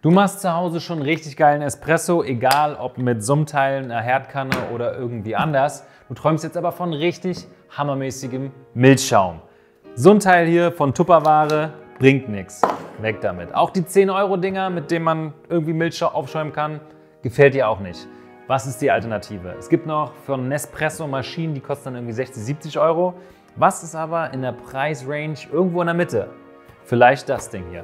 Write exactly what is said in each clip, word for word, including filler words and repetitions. Du machst zu Hause schon richtig geilen Espresso, egal ob mit so einem Teil, einer Herdkanne oder irgendwie anders. Du träumst jetzt aber von richtig hammermäßigem Milchschaum. So ein Teil hier von Tupperware bringt nichts. Weg damit. Auch die zehn Euro Dinger, mit denen man irgendwie Milchschaum aufschäumen kann, gefällt dir auch nicht. Was ist die Alternative? Es gibt noch von Nespresso Maschinen, die kosten dann irgendwie sechzig, siebzig Euro. Was ist aber in der Preisrange irgendwo in der Mitte? Vielleicht das Ding hier.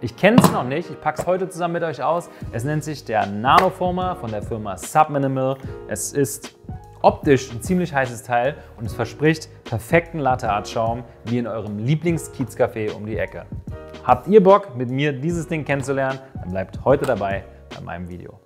Ich kenne es noch nicht, ich packe es heute zusammen mit euch aus. Es nennt sich der NanoFoamer von der Firma Subminimal. Es ist optisch ein ziemlich heißes Teil und es verspricht perfekten Latte Art Schaum wie in eurem Lieblings-KIEZ Kaffee um die Ecke. Habt ihr Bock, mit mir dieses Ding kennenzulernen? Dann bleibt heute dabei bei meinem Video.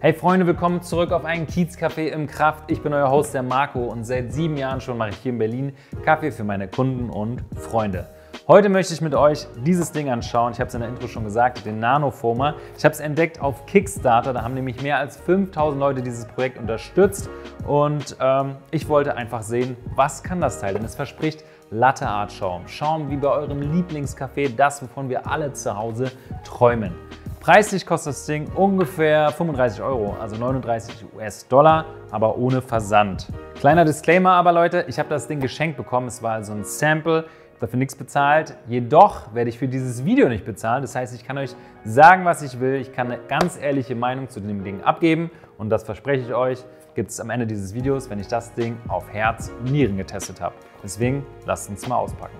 Hey Freunde, willkommen zurück auf einen KIEZ Kaffee im Kraft. Ich bin euer Host, der Marco, und seit sieben Jahren schon mache ich hier in Berlin Kaffee für meine Kunden und Freunde. Heute möchte ich mit euch dieses Ding anschauen. Ich habe es in der Intro schon gesagt, den NanoFoamer. Ich habe es entdeckt auf Kickstarter. Da haben nämlich mehr als fünftausend Leute dieses Projekt unterstützt. Und ähm, ich wollte einfach sehen, was kann das Teil? Denn es verspricht Latte Art Schaum. Schaum wie bei eurem Lieblingskaffee, das, wovon wir alle zu Hause träumen. Preislich kostet das Ding ungefähr fünfunddreißig Euro, also neununddreißig US-Dollar, aber ohne Versand. Kleiner Disclaimer aber, Leute, ich habe das Ding geschenkt bekommen. Es war also ein Sample. Dafür nichts bezahlt, jedoch werde ich für dieses Video nicht bezahlen. Das heißt, ich kann euch sagen, was ich will. Ich kann eine ganz ehrliche Meinung zu dem Ding abgeben und das verspreche ich euch, gibt es am Ende dieses Videos, wenn ich das Ding auf Herz und Nieren getestet habe. Deswegen lasst uns mal auspacken.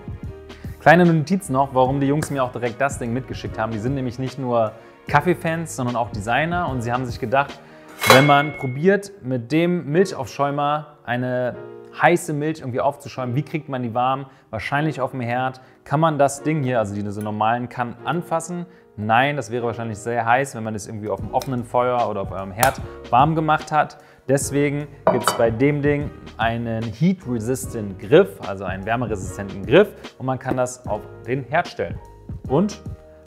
Kleine Notiz noch, warum die Jungs mir auch direkt das Ding mitgeschickt haben. Die sind nämlich nicht nur Kaffeefans, sondern auch Designer und sie haben sich gedacht, wenn man probiert, mit dem Milchaufschäumer eine heiße Milch irgendwie aufzuschäumen. Wie kriegt man die warm? Wahrscheinlich auf dem Herd. Kann man das Ding hier, also diese normalen Kannen, anfassen? Nein, das wäre wahrscheinlich sehr heiß, wenn man das irgendwie auf dem offenen Feuer oder auf eurem Herd warm gemacht hat. Deswegen gibt es bei dem Ding einen Heat-Resistant Griff, also einen wärmeresistenten Griff, und man kann das auf den Herd stellen. Und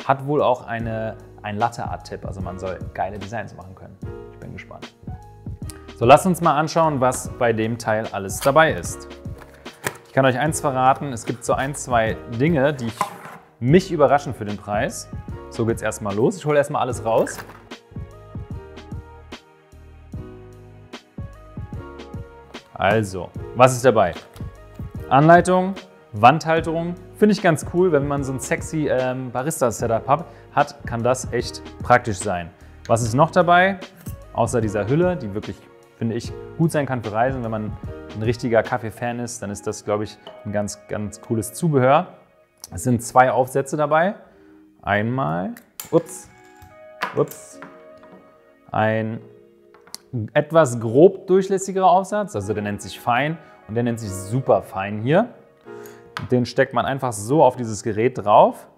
hat wohl auch eine, einen Latte-Art-Tipp, also man soll geile Designs machen können. Ich bin gespannt. So, lasst uns mal anschauen, was bei dem Teil alles dabei ist. Ich kann euch eins verraten, es gibt so ein, zwei Dinge, die ich mich überraschen für den Preis. So geht's erstmal los. Ich hole erstmal alles raus. Also, was ist dabei? Anleitung, Wandhalterung. Finde ich ganz cool, wenn man so ein sexy ähm, Barista-Setup hat, kann das echt praktisch sein. Was ist noch dabei? Außer dieser Hülle, die wirklich, finde ich, gut sein kann für Reisen. Wenn man ein richtiger Kaffee-Fan ist, dann ist das, glaube ich, ein ganz, ganz cooles Zubehör. Es sind zwei Aufsätze dabei. Einmal, ups, ups, ein etwas grob durchlässigerer Aufsatz, also der nennt sich fein und der nennt sich super fein hier. Den steckt man einfach so auf dieses Gerät drauf.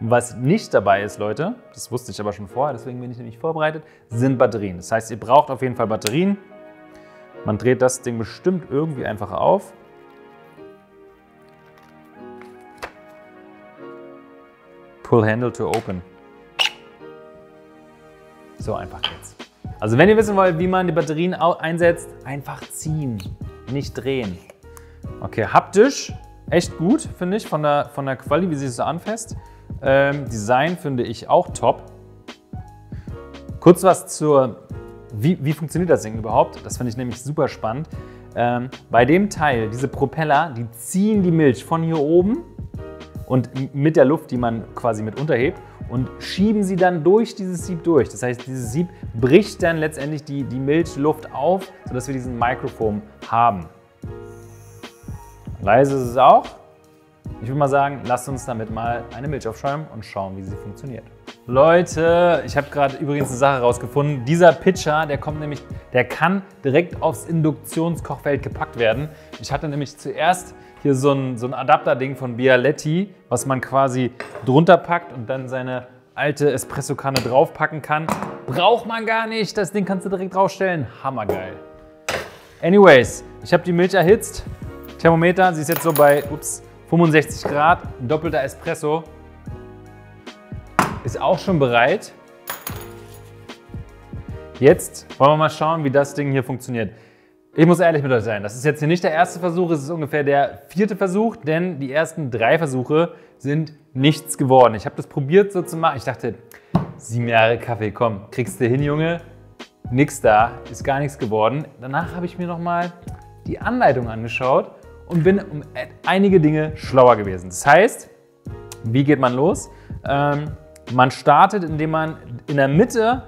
Und was nicht dabei ist, Leute, das wusste ich aber schon vorher, deswegen bin ich nämlich vorbereitet, sind Batterien. Das heißt, ihr braucht auf jeden Fall Batterien. Man dreht das Ding bestimmt irgendwie einfach auf. Pull handle to open. So einfach geht's. Also wenn ihr wissen wollt, wie man die Batterien einsetzt, einfach ziehen, nicht drehen. Okay, haptisch echt gut, finde ich, von der, von der Quali, wie sie es so anfasst. Ähm, Design finde ich auch top. Kurz was zur, wie, wie funktioniert das Ding überhaupt? Das finde ich nämlich super spannend. Ähm, bei dem Teil, diese Propeller, die ziehen die Milch von hier oben und mit der Luft, die man quasi mit unterhebt, und schieben sie dann durch dieses Sieb durch. Das heißt, dieses Sieb bricht dann letztendlich die, die Milchluft auf, sodass wir diesen Microfoam haben. Leise ist es auch. Ich würde mal sagen, lasst uns damit mal eine Milch aufschäumen und schauen, wie sie funktioniert. Leute, ich habe gerade übrigens eine Sache rausgefunden. Dieser Pitcher, der kommt nämlich, der kann direkt aufs Induktionskochfeld gepackt werden. Ich hatte nämlich zuerst hier so ein, so ein Adapter-Ding von Bialetti, was man quasi drunter packt und dann seine alte Espresso-Kanne draufpacken kann. Braucht man gar nicht, das Ding kannst du direkt draufstellen. Hammergeil. Anyways, ich habe die Milch erhitzt. Thermometer, sie ist jetzt so bei, ups, fünfundsechzig Grad, doppelter Espresso, ist auch schon bereit. Jetzt wollen wir mal schauen, wie das Ding hier funktioniert. Ich muss ehrlich mit euch sein, das ist jetzt hier nicht der erste Versuch, es ist ungefähr der vierte Versuch, denn die ersten drei Versuche sind nichts geworden. Ich habe das probiert so zu machen, ich dachte, Sieben Jahre Kaffee, komm, kriegst du hin, Junge. Nix da, ist gar nichts geworden. Danach habe ich mir nochmal die Anleitung angeschaut und bin um einige Dinge schlauer gewesen. Das heißt, wie geht man los? Ähm, man startet, indem man in der Mitte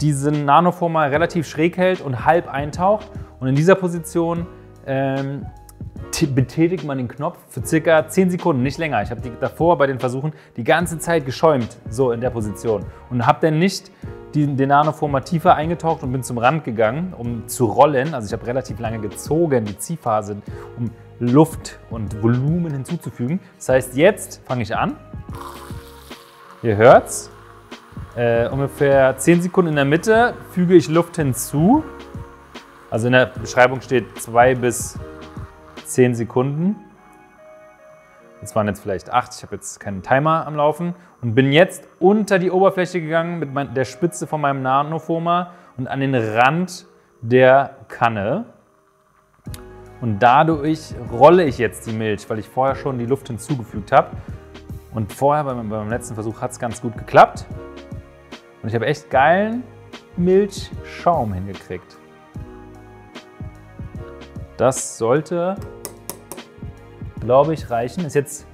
diesen NanoFoamer relativ schräg hält und halb eintaucht. Und in dieser Position ähm, betätigt man den Knopf für circa zehn Sekunden, nicht länger. Ich habe davor bei den Versuchen die ganze Zeit geschäumt, so in der Position. Und habe dann nicht den NanoFoamer tiefer eingetaucht und bin zum Rand gegangen, um zu rollen. Also ich habe relativ lange gezogen, die Ziehphase, um Luft und Volumen hinzuzufügen. Das heißt, jetzt fange ich an. Ihr hört's. Äh, ungefähr zehn Sekunden in der Mitte füge ich Luft hinzu. Also in der Beschreibung steht zwei bis zehn Sekunden. Das waren jetzt vielleicht acht, ich habe jetzt keinen Timer am Laufen und bin jetzt unter die Oberfläche gegangen mit mein, der Spitze von meinem NanoFoamer und an den Rand der Kanne. Und dadurch rolle ich jetzt die Milch, weil ich vorher schon die Luft hinzugefügt habe. Und vorher, bei meinem letzten Versuch, hat es ganz gut geklappt. Und ich habe echt geilen Milchschaum hingekriegt. Das sollte, glaube ich, reichen. Ist jetzt,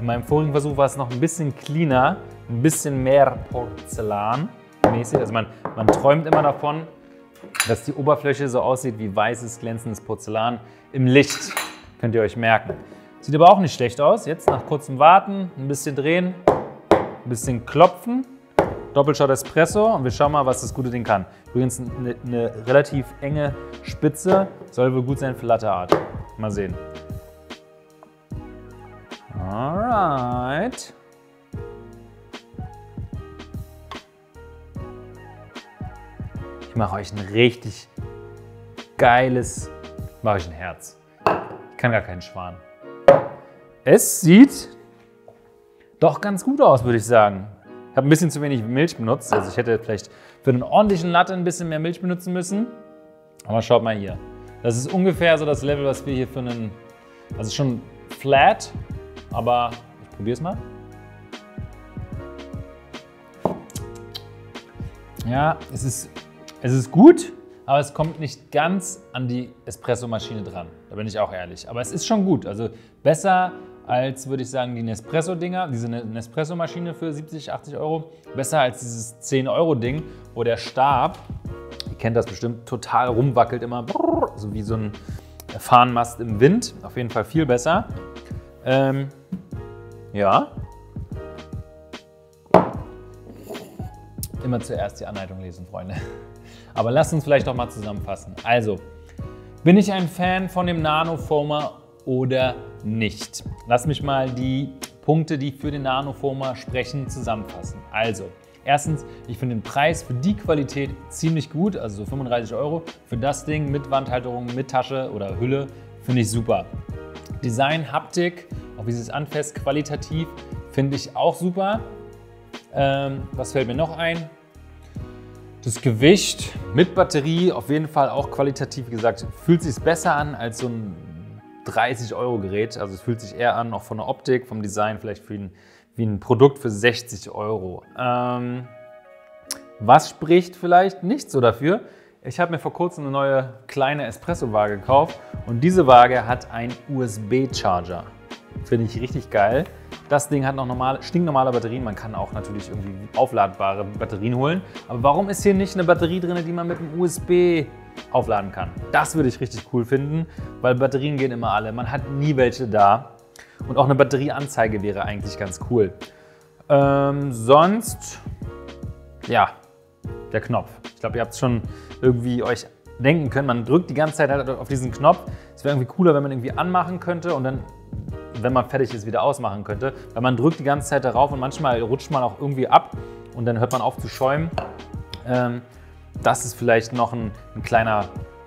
in meinem vorigen Versuch war es noch ein bisschen cleaner, ein bisschen mehr Porzellan-mäßig. Also man, man träumt immer davon, dass die Oberfläche so aussieht wie weißes, glänzendes Porzellan im Licht. Könnt ihr euch merken. Sieht aber auch nicht schlecht aus. Jetzt nach kurzem Warten, ein bisschen drehen, ein bisschen klopfen. Doppelshot Espresso und wir schauen mal, was das gute Ding kann. Übrigens eine, eine relativ enge Spitze, soll wohl gut sein für Latte Art. Mal sehen. Alright. Ich mache euch ein richtig geiles, mache euch ein Herz. Ich kann gar keinen Schwan. Es sieht doch ganz gut aus, würde ich sagen. Ich habe ein bisschen zu wenig Milch benutzt, also ich hätte vielleicht für einen ordentlichen Latte ein bisschen mehr Milch benutzen müssen. Aber schaut mal hier. Das ist ungefähr so das Level, was wir hier für einen, also schon flat, aber ich probiere es mal. Ja, es ist, es ist gut, aber es kommt nicht ganz an die Espresso-Maschine dran, da bin ich auch ehrlich. Aber es ist schon gut, also besser als, würde ich sagen, die Nespresso-Dinger, diese Nespresso-Maschine für siebzig, achtzig Euro, besser als dieses zehn Euro Ding, wo der Stab, ihr kennt das bestimmt, total rumwackelt immer, brrr, so wie so ein Fahnenmast im Wind, auf jeden Fall viel besser. Ähm, ja. Immer zuerst die Anleitung lesen, Freunde. Aber lasst uns vielleicht doch mal zusammenfassen. Also, bin ich ein Fan von dem NanoFoamer oder nicht? Lass mich mal die Punkte, die für den NanoFoamer sprechen, zusammenfassen. Also, erstens, ich finde den Preis für die Qualität ziemlich gut, also so fünfunddreißig Euro. Für das Ding mit Wandhalterung, mit Tasche oder Hülle finde ich super. Design, Haptik, auch wie es sich anfasst, qualitativ finde ich auch super. Ähm, was fällt mir noch ein? Das Gewicht mit Batterie, auf jeden Fall auch qualitativ, wie gesagt, fühlt sich besser an als so ein dreißig Euro Gerät, also es fühlt sich eher an, auch von der Optik, vom Design, vielleicht wie ein, wie ein Produkt für sechzig Euro. Ähm, was spricht vielleicht nicht so dafür? Ich habe mir vor kurzem eine neue kleine Espresso-Waage gekauft und diese Waage hat einen U S B-Charger. Finde ich richtig geil. Das Ding hat noch normale, stinknormale Batterien, man kann auch natürlich irgendwie aufladbare Batterien holen. Aber warum ist hier nicht eine Batterie drin, die man mit einem U S B aufladen kann? Das würde ich richtig cool finden, weil Batterien gehen immer alle, man hat nie welche da. Und auch eine Batterieanzeige wäre eigentlich ganz cool. Ähm, sonst, ja, der Knopf. Ich glaube, ihr habt es schon irgendwie euch denken können, man drückt die ganze Zeit halt auf diesen Knopf. Es wäre irgendwie cooler, wenn man irgendwie anmachen könnte und dann, wenn man fertig ist, wieder ausmachen könnte. Weil man drückt die ganze Zeit darauf und manchmal rutscht man auch irgendwie ab und dann hört man auf zu schäumen. Ähm, Das ist vielleicht noch ein, ein kleiner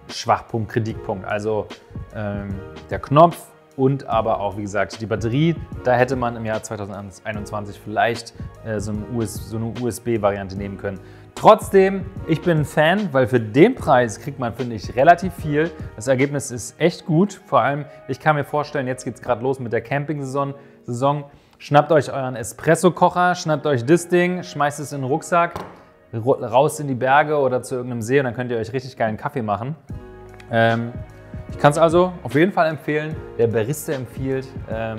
Schwachpunkt, Kritikpunkt. Also ähm, der Knopf und aber auch, wie gesagt, die Batterie. Da hätte man im Jahr zweitausendeinundzwanzig vielleicht äh, so, ein US, so eine U S B-Variante nehmen können. Trotzdem, ich bin ein Fan, weil für den Preis kriegt man, finde ich, relativ viel. Das Ergebnis ist echt gut. Vor allem, ich kann mir vorstellen, jetzt geht es gerade los mit der Camping-Saison. Schnappt euch euren Espresso-Kocher, schnappt euch das Ding, schmeißt es in den Rucksack, raus in die Berge oder zu irgendeinem See und dann könnt ihr euch richtig geilen Kaffee machen. Ähm, ich kann es also auf jeden Fall empfehlen, der Barista empfiehlt. Ähm,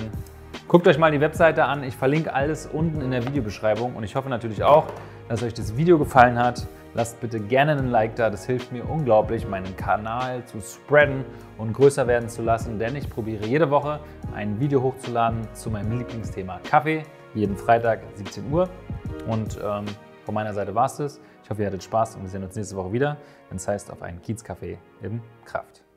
guckt euch mal die Webseite an, ich verlinke alles unten in der Videobeschreibung und ich hoffe natürlich auch, dass euch das Video gefallen hat. Lasst bitte gerne einen Like da, das hilft mir unglaublich, meinen Kanal zu spreaden und größer werden zu lassen, denn ich probiere jede Woche ein Video hochzuladen zu meinem Lieblingsthema Kaffee, jeden Freitag siebzehn Uhr. Und ähm, von meiner Seite war es das. Ich hoffe, ihr hattet Spaß und wir sehen uns nächste Woche wieder, wenn es heißt auf einen Kiez Kaffee in Kraft.